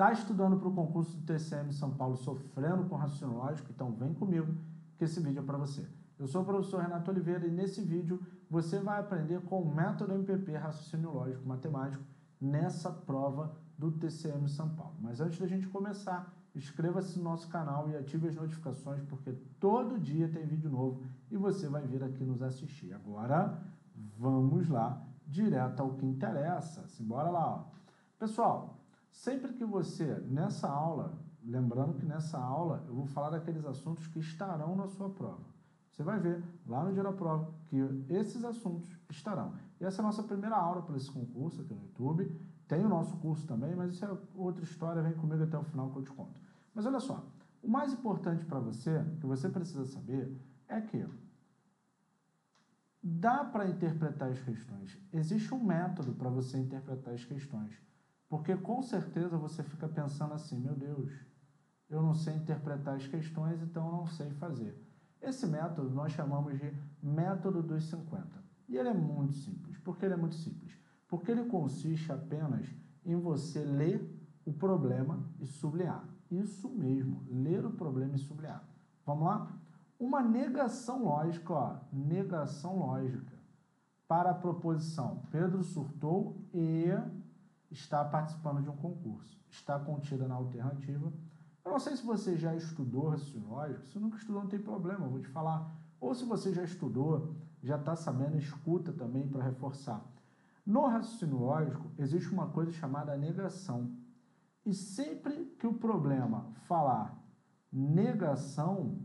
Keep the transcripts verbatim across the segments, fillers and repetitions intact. Está estudando para o concurso do T C M São Paulo, sofrendo com raciocínio lógico? Então vem comigo que esse vídeo é para você. Eu sou o professor Renato Oliveira e nesse vídeo você vai aprender com o método M P P, raciocínio lógico matemático, nessa prova do T C M São Paulo. Mas antes da gente começar, inscreva-se no nosso canal e ative as notificações, porque todo dia tem vídeo novo e você vai vir aqui nos assistir. Agora, vamos lá, direto ao que interessa. Simbora lá, ó. Pessoal, sempre que você, nessa aula, lembrando que nessa aula eu vou falar daqueles assuntos que estarão na sua prova. Você vai ver lá no dia da prova que esses assuntos estarão. E essa é a nossa primeira aula para esse concurso aqui no YouTube. Tem o nosso curso também, mas isso é outra história, vem comigo até o final que eu te conto. Mas olha só, o mais importante para você, que você precisa saber, é que dá para interpretar as questões. Existe um método para você interpretar as questões. Porque com certeza você fica pensando assim, meu Deus, eu não sei interpretar as questões, então eu não sei fazer. Esse método nós chamamos de método dos cinquenta. E ele é muito simples. Por que ele é muito simples? Porque ele consiste apenas em você ler o problema e sublinhar. Isso mesmo, ler o problema e sublinhar. Vamos lá? Uma negação lógica, ó, negação lógica para a proposição Pedro surtou e está participando de um concurso, está contida na alternativa. Eu não sei se você já estudou raciocínio lógico, se nunca estudou não tem problema, eu vou te falar. Ou se você já estudou, já está sabendo, escuta também para reforçar. No raciocínio lógico existe uma coisa chamada negação. E sempre que o problema falar negação,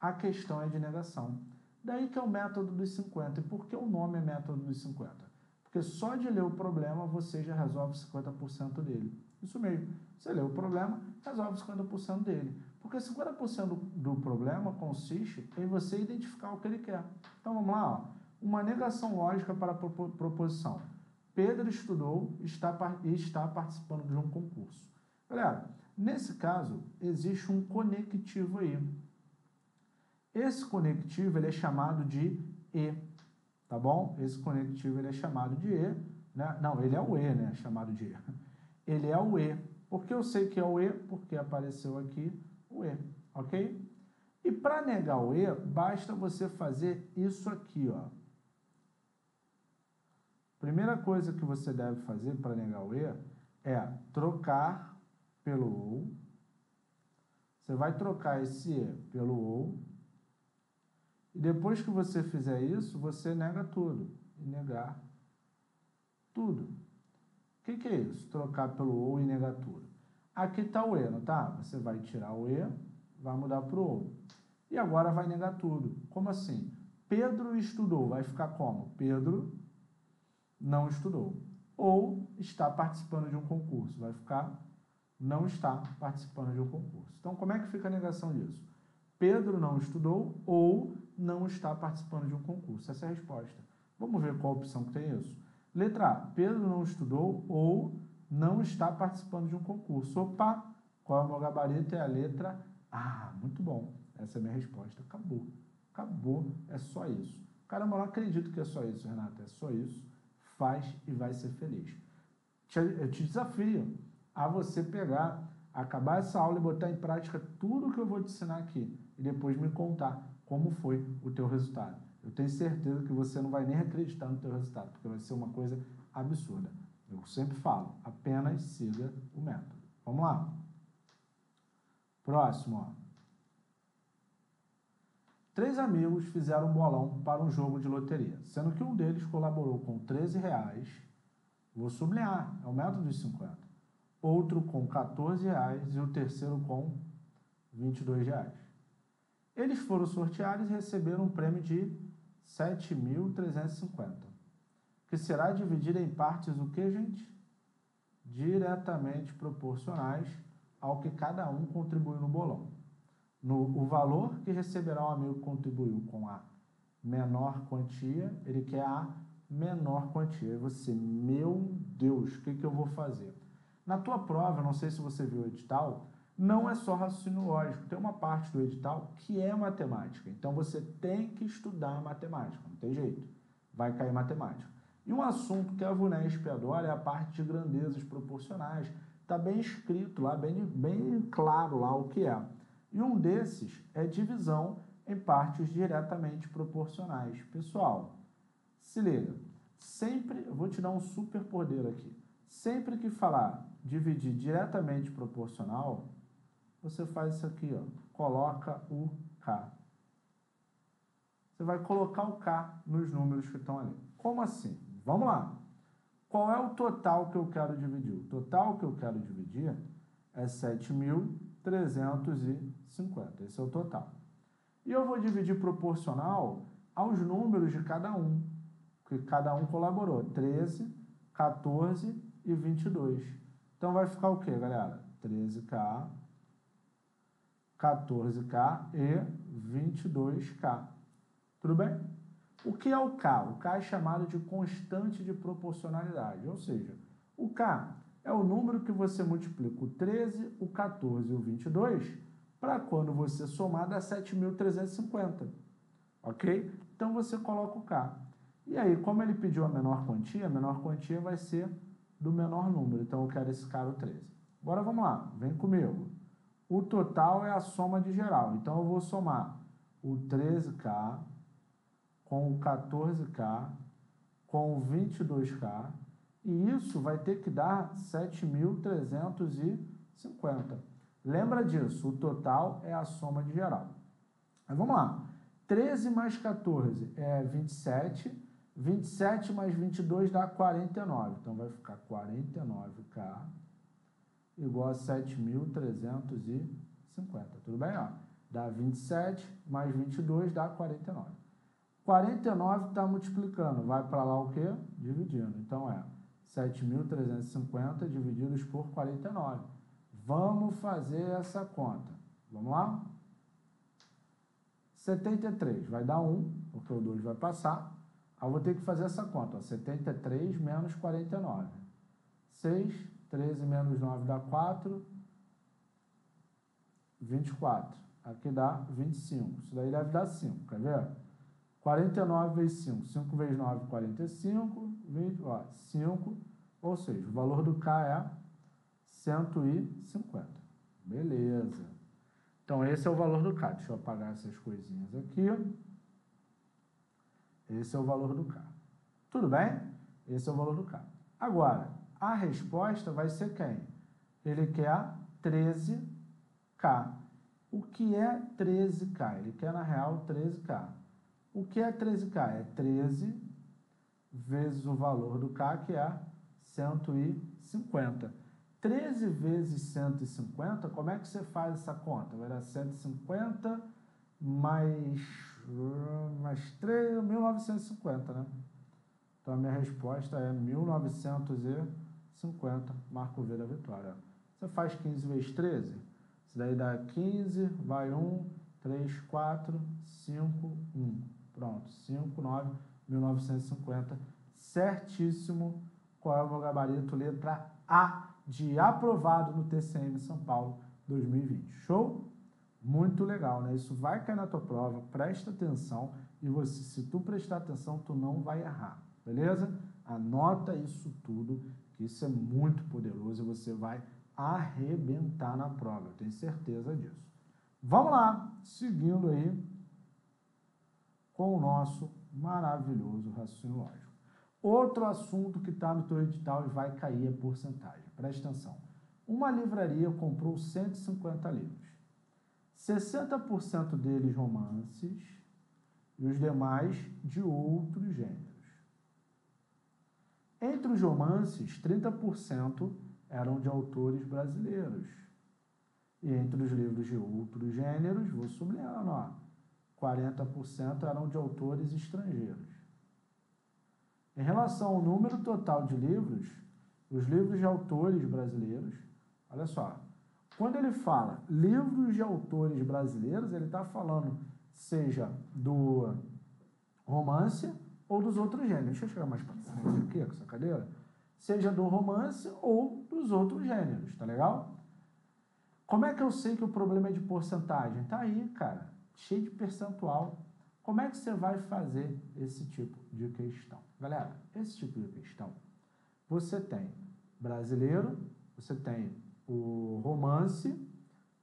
a questão é de negação. Daí que é o método dos cinquenta. E por que o nome é método dos cinquenta? Porque só de ler o problema você já resolve cinquenta por cento dele. Isso mesmo. Você lê o problema, resolve cinquenta por cento dele. Porque cinquenta por cento do, do problema consiste em você identificar o que ele quer. Então vamos lá, ó. Uma negação lógica para a proposição. Pedro estudou e está, está participando de um concurso. Galera, nesse caso, existe um conectivo aí. Esse conectivo ele é chamado de E. Tá bom? Esse conectivo ele é chamado de E, né? Não, ele é o E, né? Chamado de E. Ele é o E. Por que eu sei que é o E? Porque apareceu aqui o E, ok? E para negar o E, basta você fazer isso aqui, ó. Primeira coisa que você deve fazer para negar o E é trocar pelo OU. Você vai trocar esse E pelo OU. E depois que você fizer isso, você nega tudo. E negar tudo. O que, que é isso? Trocar pelo OU e negar tudo. Aqui está o E, não tá? Você vai tirar o E, vai mudar para o OU. E agora vai negar tudo. Como assim? Pedro estudou. Vai ficar como? Pedro não estudou. Ou está participando de um concurso. Vai ficar não está participando de um concurso. Então, como é que fica a negação disso? Pedro não estudou ou não está participando de um concurso. Essa é a resposta. Vamos ver qual a opção que tem isso. Letra A. Pedro não estudou ou não está participando de um concurso. Opa! Qual é o meu gabarito? É a letra A. Muito bom. Essa é a minha resposta. Acabou. Acabou. É só isso. Caramba, eu não acredito que é só isso, Renato. É só isso. Faz e vai ser feliz. Eu te desafio a você pegar, acabar essa aula e botar em prática tudo que eu vou te ensinar aqui e depois me contar como foi o teu resultado. Eu tenho certeza que você não vai nem acreditar no teu resultado, porque vai ser uma coisa absurda. Eu sempre falo, apenas siga o método. Vamos lá. Próximo, ó. Três amigos fizeram um bolão para um jogo de loteria, sendo que um deles colaborou com treze reais. Vou sublinhar, é o método dos cinquenta. Outro com quatorze reais e o terceiro com vinte e dois reais. Eles foram sorteados e receberam um prêmio de sete mil trezentos e cinquenta, que será dividido em partes o que, gente? Diretamente proporcionais ao que cada um contribuiu no bolão. No, o valor que receberá o amigo que contribuiu com a menor quantia, ele quer a menor quantia. E você, meu Deus, o que, que eu vou fazer? Na tua prova, não sei se você viu o edital, não é só raciocínio lógico. Tem uma parte do edital que é matemática. Então, você tem que estudar matemática. Não tem jeito. Vai cair matemática. E um assunto que a VUNESP adora é a parte de grandezas proporcionais. Está bem escrito lá, bem, bem claro lá o que é. E um desses é divisão em partes diretamente proporcionais. Pessoal, se liga. Sempre, vou te dar um super poder aqui. Sempre que falar dividir diretamente proporcional, você faz isso aqui, ó. Coloca o K. Você vai colocar o K nos números que estão ali. Como assim? Vamos lá. Qual é o total que eu quero dividir? O total que eu quero dividir é sete mil trezentos e cinquenta. Esse é o total. E eu vou dividir proporcional aos números de cada um, que cada um colaborou. treze, quatorze e vinte e dois. Então vai ficar o quê, galera? treze K, quatorze K e vinte e dois K. Tudo bem? O que é o K? O K é chamado de constante de proporcionalidade, ou seja, o K é o número que você multiplica o treze, o quatorze e o vinte e dois para quando você somar dá sete mil trezentos e cinquenta, ok? Então você coloca o K. E aí, como ele pediu a menor quantia, a menor quantia vai ser do menor número, então eu quero esse K, o treze. Agora vamos lá, vem comigo. O total é a soma de geral, então eu vou somar o treze K... com o quatorze K, com o vinte e dois K, e isso vai ter que dar sete mil trezentos e cinquenta. Lembra disso, o total é a soma de geral. Mas vamos lá, treze mais quatorze é vinte e sete, vinte e sete mais vinte e dois dá quarenta e nove, então vai ficar quarenta e nove K igual a sete mil trezentos e cinquenta, tudo bem? Ó? Dá vinte e sete mais vinte e dois dá quarenta e nove. quarenta e nove está multiplicando, vai para lá o quê? Dividindo. Então é sete mil trezentos e cinquenta divididos por quarenta e nove. Vamos fazer essa conta. Vamos lá? setenta e três vai dar um, porque o dois vai passar. Aí eu vou ter que fazer essa conta. Ó, setenta e três menos quarenta e nove. seis, treze menos nove dá quatro. vinte e quatro. Aqui dá vinte e cinco. Isso daí deve dar cinco, quer ver? quarenta e nove vezes cinco, cinco vezes nove, quarenta e cinco, vinte, ó, cinco, ou seja, o valor do K é cento e cinquenta. Beleza. Então, esse é o valor do K. Deixa eu apagar essas coisinhas aqui. Esse é o valor do K. Tudo bem? Esse é o valor do K. Agora, a resposta vai ser quem? Ele quer treze K. O que é treze K? Ele quer, na real, treze K. O que é treze K? É treze vezes o valor do K, que é cento e cinquenta. treze vezes cento e cinquenta, como é que você faz essa conta? Vai dar cento e cinquenta mais, mais três, mil novecentos e cinquenta, né? Então, a minha resposta é mil novecentos e cinquenta, marco V da vitória. Você faz quinze vezes treze? Isso daí dá quinze, vai um, três, quatro, cinco, um. Pronto, cinco, nove, mil novecentos e cinquenta, certíssimo. Qual é o meu gabarito? Letra A, de aprovado no T C M São Paulo dois mil e vinte. Show? Muito legal, né? Isso vai cair na tua prova, presta atenção. E você, se tu prestar atenção, tu não vai errar, beleza? Anota isso tudo, que isso é muito poderoso e você vai arrebentar na prova, eu tenho certeza disso. Vamos lá, seguindo aí com o nosso maravilhoso raciocínio lógico. Outro assunto que está no teu edital e vai cair é porcentagem. Presta atenção. Uma livraria comprou cento e cinquenta livros. sessenta por cento deles romances e os demais de outros gêneros. Entre os romances, trinta por cento eram de autores brasileiros. E entre os livros de outros gêneros, vou sublinhando, ó, quarenta por cento eram de autores estrangeiros. Em relação ao número total de livros, os livros de autores brasileiros, olha só, quando ele fala livros de autores brasileiros, ele está falando seja do romance ou dos outros gêneros. Deixa eu chegar mais para frente aqui com essa cadeira. Seja do romance ou dos outros gêneros, tá legal? Como é que eu sei que o problema é de porcentagem? Tá aí, cara, cheio de percentual. Como é que você vai fazer esse tipo de questão? Galera, esse tipo de questão, você tem brasileiro, você tem o romance,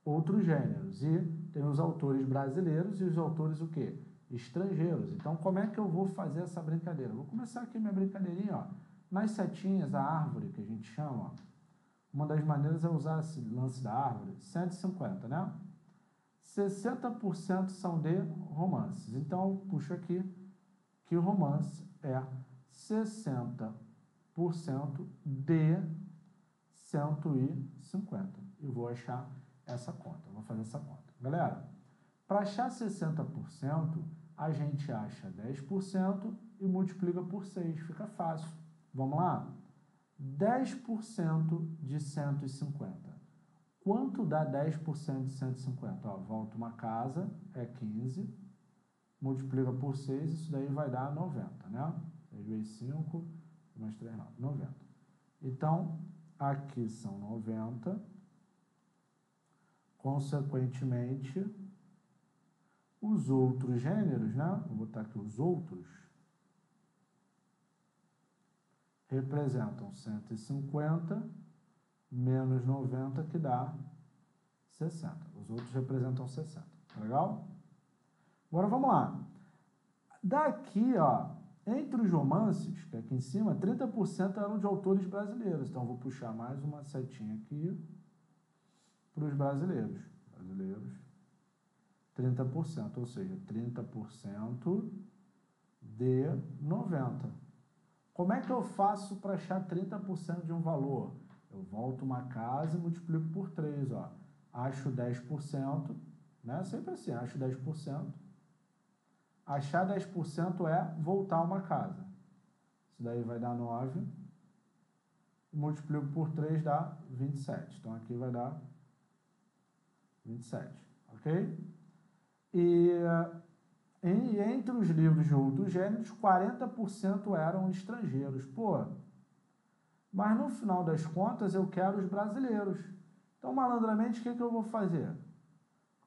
outros gêneros, e tem os autores brasileiros e os autores o quê? Estrangeiros. Então, como é que eu vou fazer essa brincadeira? Vou começar aqui minha brincadeirinha, ó. Nas setinhas, a árvore que a gente chama, ó, uma das maneiras é usar esse lance da árvore, cento e cinquenta, né? sessenta por cento são de romances. Então, eu puxo aqui que o romance é sessenta por cento de cento e cinquenta. Eu vou achar essa conta, eu vou fazer essa conta. Galera, para achar sessenta por cento, a gente acha dez por cento e multiplica por seis, fica fácil. Vamos lá? dez por cento de cento e cinquenta. Quanto dá dez por cento de cento e cinquenta? Ó, volta uma casa, é quinze, multiplica por seis, isso daí vai dar noventa, né? seis vezes cinco, mais três, não, noventa. Então, aqui são noventa, consequentemente, os outros gêneros, né? Vou botar aqui os outros, representam cento e cinquenta... menos noventa, que dá sessenta. Os outros representam sessenta. Tá legal? Agora vamos lá. Daqui, ó, entre os romances, que é aqui em cima, trinta por cento eram de autores brasileiros. Então, eu vou puxar mais uma setinha aqui para os brasileiros. Brasileiros. trinta por cento, ou seja, trinta por cento de noventa. Como é que eu faço para achar trinta por cento de um valor? Eu volto uma casa e multiplico por três, ó. Acho dez por cento, né? Sempre assim, acho dez por cento. Achar dez por cento é voltar uma casa. Isso daí vai dar nove. Multiplico por três, dá vinte e sete. Então, aqui vai dar vinte e sete, ok? E em, entre os livros de outros gêneros, quarenta por cento eram estrangeiros. Pô... Mas, no final das contas, eu quero os brasileiros. Então, malandramente, o que, que eu vou fazer?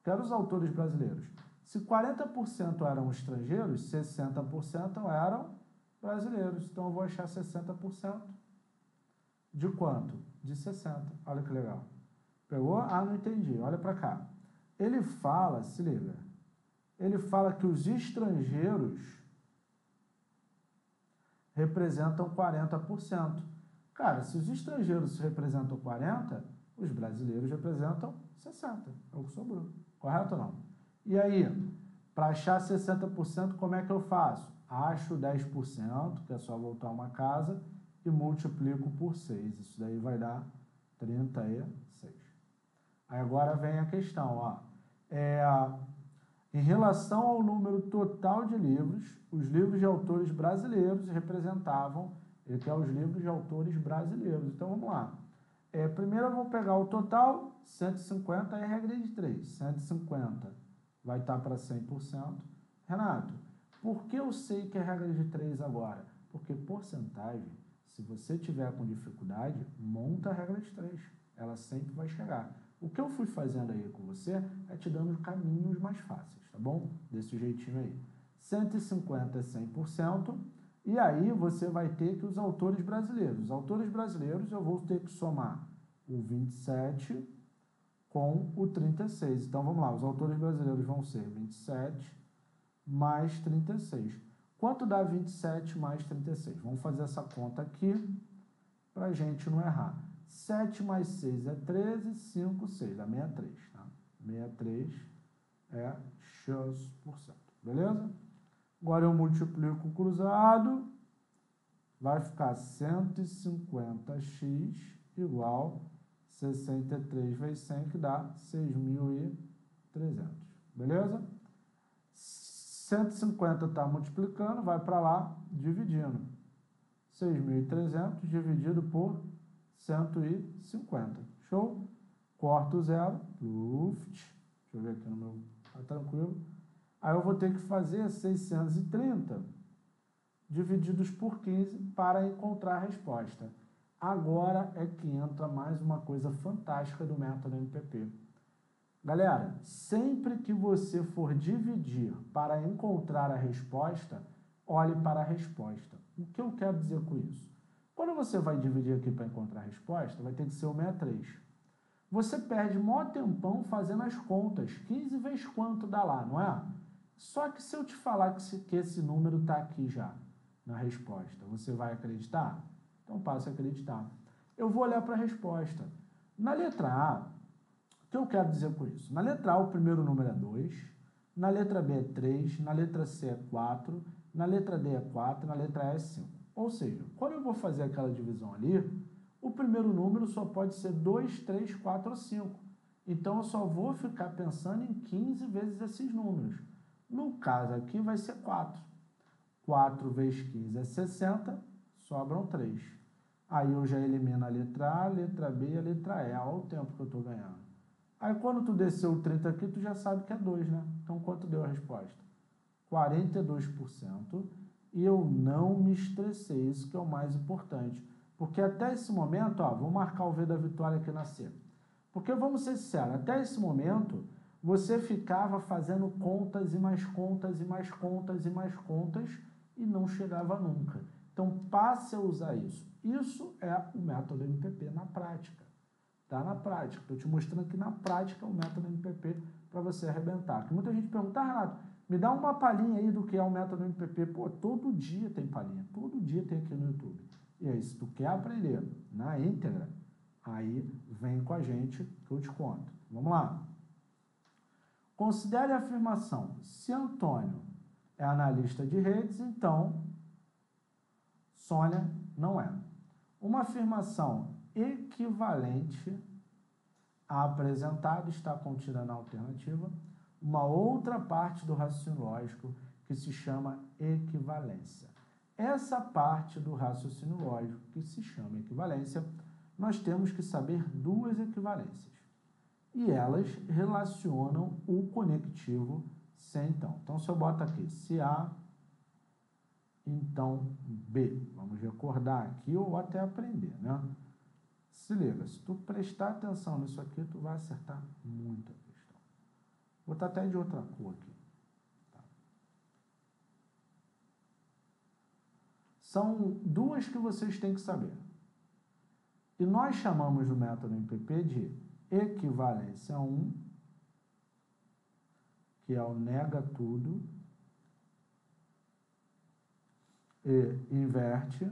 Quero os autores brasileiros. Se quarenta por cento eram estrangeiros, sessenta por cento eram brasileiros. Então, eu vou achar sessenta por cento. De quanto? De sessenta. Olha que legal. Pegou? Ah, não entendi. Olha para cá. Ele fala, se liga, ele fala que os estrangeiros representam quarenta por cento. Cara, se os estrangeiros representam quarenta, os brasileiros representam sessenta. É o que sobrou. Correto ou não? E aí, para achar sessenta por cento, como é que eu faço? Acho dez por cento, que é só voltar uma casa, e multiplico por seis. Isso daí vai dar trinta e seis. Aí agora vem a questão, ó. É, em relação ao número total de livros, os livros de autores brasileiros representavam... Ele quer os livros de autores brasileiros. Então, vamos lá. É, primeiro, eu vou pegar o total, cento e cinquenta, é regra de três. cento e cinquenta vai estar para cem por cento. Renato, por que eu sei que é regra de três agora? Porque porcentagem, se você tiver com dificuldade, monta a regra de três. Ela sempre vai chegar. O que eu fui fazendo aí com você é te dando caminhos mais fáceis, tá bom? Desse jeitinho aí. cento e cinquenta é cem por cento. E aí você vai ter que os autores brasileiros. Os autores brasileiros eu vou ter que somar o vinte e sete com o trinta e seis. Então, vamos lá. Os autores brasileiros vão ser vinte e sete mais trinta e seis. Quanto dá vinte e sete mais trinta e seis? Vamos fazer essa conta aqui para a gente não errar. sete mais seis é treze, cinco, seis dá sessenta e três. Tá? sessenta e três é X%. Beleza? Agora eu multiplico cruzado, vai ficar cento e cinquenta x igual sessenta e três vezes cem, que dá seis mil e trezentos, beleza? cento e cinquenta está multiplicando, vai para lá, dividindo. seis mil e trezentos dividido por cento e cinquenta, show? Corto o zero, deixa eu ver aqui no meu, tá tranquilo. Aí eu vou ter que fazer seiscentos e trinta divididos por quinze para encontrar a resposta. Agora é que entra mais uma coisa fantástica do método M P P. Galera, sempre que você for dividir para encontrar a resposta, olhe para a resposta. O que eu quero dizer com isso? Quando você vai dividir aqui para encontrar a resposta, vai ter que ser o sessenta e três. Você perde mó tempão fazendo as contas. quinze vezes quanto dá lá, não é? Só que se eu te falar que, se, que esse número está aqui já na resposta, você vai acreditar? Então passe a acreditar. Eu vou olhar para a resposta. Na letra A, o que eu quero dizer com isso? Na letra A, o primeiro número é dois, na letra B é três, na letra C é quatro, na letra D é quatro, na letra E é cinco. Ou seja, quando eu vou fazer aquela divisão ali, o primeiro número só pode ser dois, três, quatro ou cinco. Então eu só vou ficar pensando em quinze vezes esses números. No caso aqui vai ser quatro. quatro vezes quinze é sessenta, sobram três. Aí eu já elimino a letra A, a letra B e a letra E. Olha o tempo que eu estou ganhando. Aí quando tu desceu o trinta aqui, tu já sabe que é dois, né? Então quanto deu a resposta? quarenta e dois por cento. E eu não me estressei, isso que é o mais importante. Porque até esse momento, ó, vou marcar o V da vitória aqui na C. Porque vamos ser sinceros, até esse momento você ficava fazendo contas e mais contas e mais contas e mais contas e não chegava nunca. Então passe a usar isso. Isso é o método M P P na prática. Tá na prática. Estou te mostrando que na prática é o método M P P para você arrebentar. Porque muita gente pergunta, ah, Renato, me dá uma palhinha aí do que é o método M P P. Pô, todo dia tem palhinha. Todo dia tem aqui no YouTube. E aí, se tu quer aprender na íntegra, aí vem com a gente que eu te conto. Vamos lá. Considere a afirmação, se Antônio é analista de redes, então Sônia não é. Uma afirmação equivalente à apresentada está continendo a alternativa, uma outra parte do raciocínio lógico que se chama equivalência. Essa parte do raciocínio lógico que se chama equivalência, nós temos que saber duas equivalências. E elas relacionam o conectivo se então. Então, se eu boto aqui se A, então B. Vamos recordar aqui ou até aprender, né? Se liga, se tu prestar atenção nisso aqui, tu vai acertar muita questão. Vou botar até de outra cor aqui. Tá. São duas que vocês têm que saber. E nós chamamos o método M P P de equivalência um, que é o nega tudo, e inverte,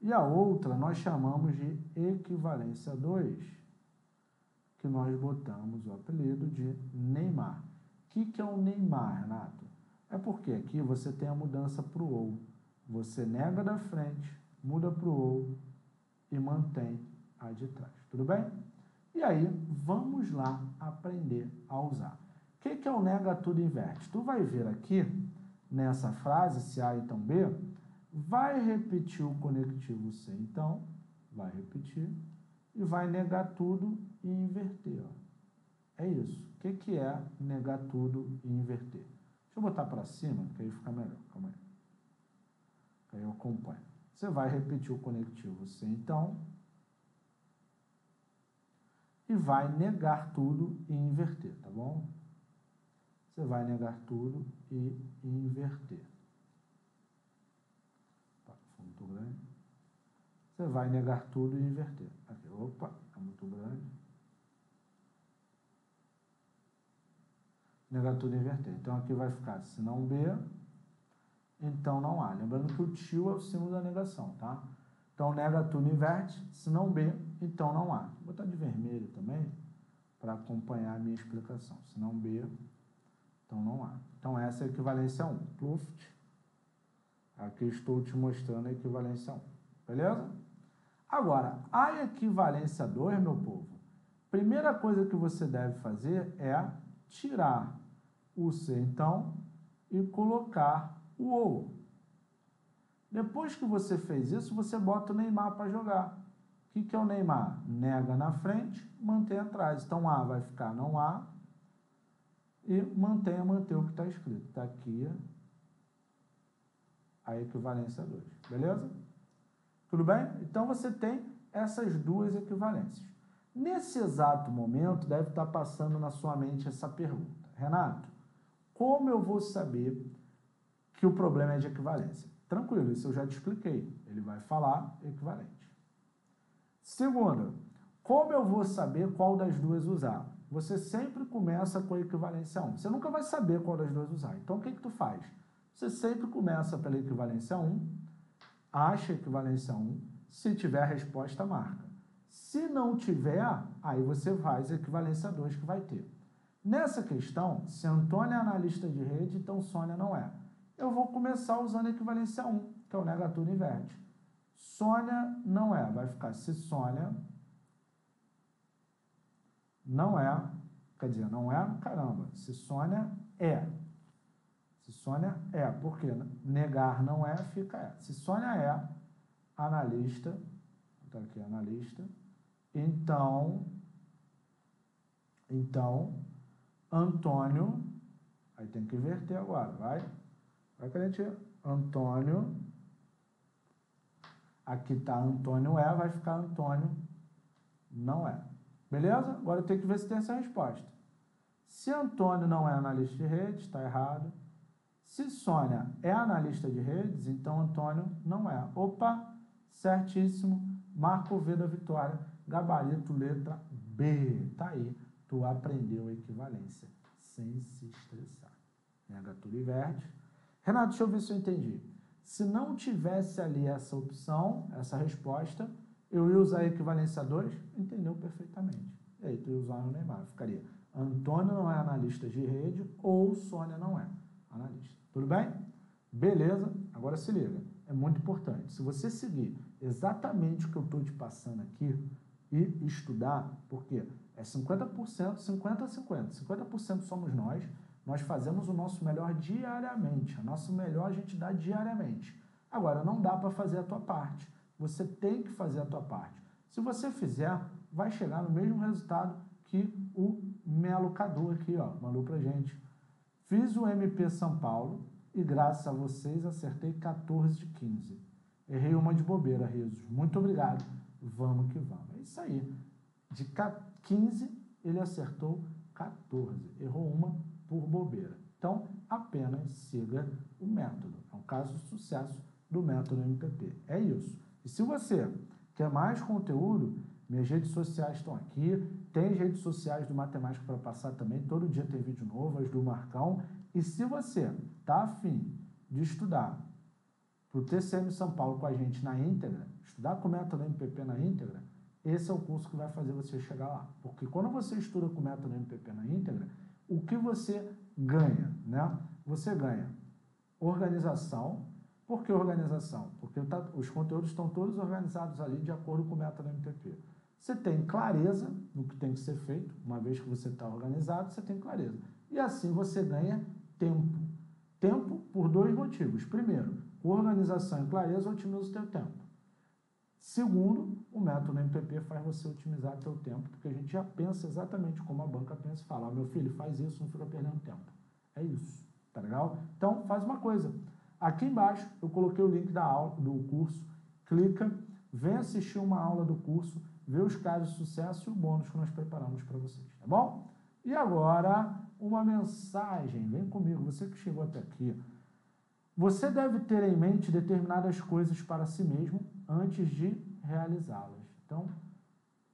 e a outra nós chamamos de equivalência dois, que nós botamos o apelido de Neymar. O que, que é o Neymar, Renato? É porque aqui você tem a mudança para o ou, você nega da frente, muda para o ou e mantém a de trás, tudo bem? E aí, vamos lá aprender a usar. O que, que é o nega tudo inverte? Tu vai ver aqui, nessa frase, se A então B, vai repetir o conectivo C então, vai repetir, e vai negar tudo e inverter. Ó. É isso. O que, que é negar tudo e inverter? Deixa eu botar para cima, que aí fica melhor. Calma aí. Que aí eu acompanho. Você vai repetir o conectivo C então, e vai negar tudo e inverter, tá bom? Você vai negar tudo e inverter. Tá, ficou muito grande. Você vai negar tudo e inverter. Aqui, opa, é muito grande. Negar tudo e inverter. Então aqui vai ficar, se não B, então não A. Lembrando que o tio é o símbolo da negação, tá? Então nega tudo e inverte, se não B, então não A. Vou botar de vermelho também para acompanhar a minha explicação. Se não B, então não A. Então essa é a equivalência um. Pluft. Aqui estou te mostrando a equivalência um. Beleza? Agora, a equivalência dois, meu povo, primeira coisa que você deve fazer é tirar o C, então, e colocar o OU. Depois que você fez isso, você bota o Neymar para jogar. O que, que é o Neymar? Nega na frente, mantém atrás. Então, A vai ficar não A e mantenha, mantenha o que está escrito. Está aqui a equivalência dois. Beleza? Tudo bem? Então, você tem essas duas equivalências. Nesse exato momento, deve estar passando na sua mente essa pergunta. Renato, como eu vou saber que o problema é de equivalência. Tranquilo, isso eu já te expliquei. Ele vai falar equivalente. Segunda, como eu vou saber qual das duas usar? Você sempre começa com a equivalência um. Você nunca vai saber qual das duas usar. Então, o que que tu faz? Você sempre começa pela equivalência um, acha a equivalência um, se tiver a resposta, marca. Se não tiver, aí você faz a equivalência dois que vai ter. Nessa questão, se Antônio é analista de rede, então Sônia não é. Eu vou começar usando a equivalência um, que é o negatuno inverte. Sônia não é, vai ficar se Sônia não é, quer dizer, não é, caramba, se Sônia é. Se Sônia é, porque negar não é, fica é. Se Sônia é analista, tá aqui analista, então, então, Antônio, aí tem que inverter agora, vai? Vai que a gente, Antônio, aqui tá Antônio é, vai ficar Antônio não é. Beleza? Agora eu tenho que ver se tem essa resposta. Se Antônio não é analista de redes, está errado. Se Sônia é analista de redes, então Antônio não é. Opa, certíssimo. Marca o V da vitória. Gabarito, letra B. Tá aí. Tu aprendeu a equivalência sem se estressar. Negatura inverte. Renato, deixa eu ver se eu entendi. Se não tivesse ali essa opção, essa resposta, eu ia usar a equivalência dois? Entendeu perfeitamente. E aí, tu ia usar no Neymar. Ficaria Antônio não é analista de rede ou Sônia não é analista. Tudo bem? Beleza? Agora se liga. É muito importante. Se você seguir exatamente o que eu estou te passando aqui e estudar, porque é cinquenta por cento, cinquenta a cinquenta. cinquenta por cento somos nós. Nós fazemos o nosso melhor diariamente. O nosso melhor a gente dá diariamente. Agora, não dá para fazer a tua parte. Você tem que fazer a tua parte. Se você fizer, vai chegar no mesmo resultado que o Melo Cadu aqui, ó, mandou pra gente. Fiz o M P São Paulo e graças a vocês acertei quatorze de quinze. Errei uma de bobeira, risos. Muito obrigado. Vamos que vamos. É isso aí. De quinze, ele acertou quatorze. Errou uma por bobeira. Então, apenas siga o método. É um caso de sucesso do método M P P. É isso. E se você quer mais conteúdo, minhas redes sociais estão aqui, tem as redes sociais do Matemática para Passar também, todo dia tem vídeo novo, as do Marcão. E se você está afim de estudar para o T C M São Paulo com a gente na íntegra, estudar com o método M P P na íntegra, esse é o curso que vai fazer você chegar lá. Porque quando você estuda com o método M P P na íntegra, o que você ganha, né? Você ganha organização. Por que organização? Porque tá, os conteúdos estão todos organizados ali de acordo com o método M P P. Você tem clareza no que tem que ser feito, uma vez que você está organizado, você tem clareza. E assim você ganha tempo. Tempo por dois motivos. Primeiro, com organização e clareza otimiza o teu tempo. Segundo, o método M P P faz você otimizar o teu tempo, porque a gente já pensa exatamente como a banca pensa e fala, oh, meu filho, faz isso, não fica perdendo tempo. É isso, tá legal? Então, faz uma coisa. Aqui embaixo eu coloquei o link da aula, do curso, clica, vem assistir uma aula do curso, vê os casos de sucesso e o bônus que nós preparamos para vocês, tá bom? E agora, uma mensagem, vem comigo, você que chegou até aqui. Você deve ter em mente determinadas coisas para si mesmo antes de realizá-las. Então,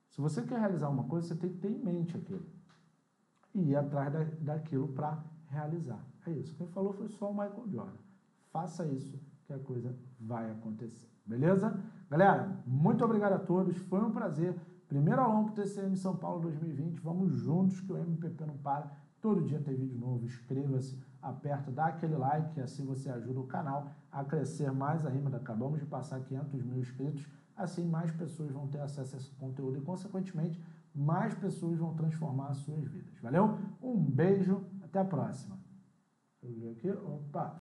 se você quer realizar uma coisa, você tem que ter em mente aquilo e ir atrás da, daquilo para realizar. É isso, quem falou foi só o Michael Jordan. Faça isso que a coisa vai acontecer, beleza? Galera, muito obrigado a todos, foi um prazer. Primeiro aulão para o T C M São Paulo dois mil e vinte, vamos juntos que o M P P não para. Todo dia tem vídeo novo, inscreva-se, aperta, dá aquele like, assim você ajuda o canal a crescer mais ainda. Acabamos de passar quinhentos mil inscritos, assim mais pessoas vão ter acesso a esse conteúdo e, consequentemente, mais pessoas vão transformar as suas vidas. Valeu? Um beijo, até a próxima. Deixa eu ver aqui, opa!